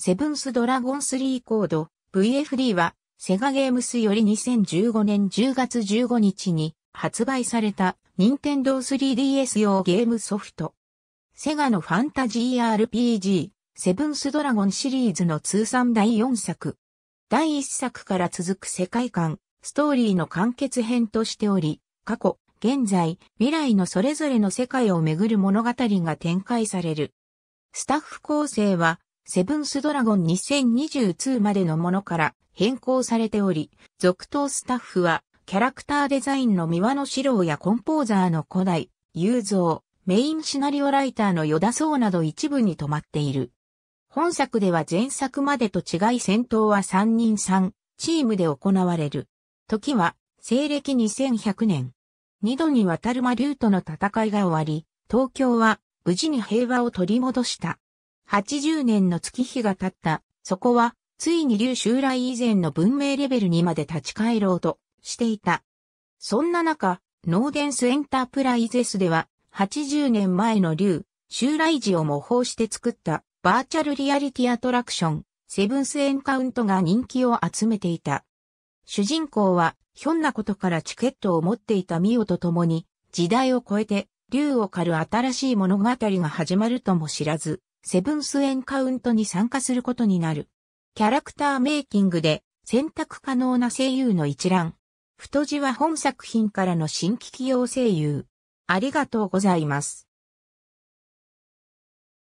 セブンスドラゴン3コード VFD はセガゲームスより2015年10月15日に発売された任天堂 3DS 用ゲームソフト。セガのファンタジー RPG セブンスドラゴンシリーズの通算第4作。第1作から続く世界観、ストーリーの完結編としており、過去、現在、未来のそれぞれの世界をめぐる物語が展開される。スタッフ構成は、セブンスドラゴン2022までのものから変更されており、続投スタッフは、キャラクターデザインの三輪の四郎やコンポーザーの古代、雄三、メインシナリオライターの与田壮など一部に止まっている。本作では前作までと違い戦闘は3人3チームで行われる。時は西暦2100年。2度にわたる魔竜との戦いが終わり、東京は無事に平和を取り戻した。80年の月日が経った、そこはついに竜襲来以前の文明レベルにまで立ち返ろうとしていた。そんな中、ノーデンスエンタープライゼスでは80年前の竜襲来時を模倣して作ったバーチャルリアリティアトラクション、セブンスエンカウントが人気を集めていた。主人公は、ひょんなことからチケットを持っていたミオと共に、時代を超えて、竜を狩る新しい物語が始まるとも知らず、セブンスエンカウントに参加することになる。キャラクターメイキングで、選択可能な声優の一覧。太字は本作品からの新規起用声優。ありがとうございます。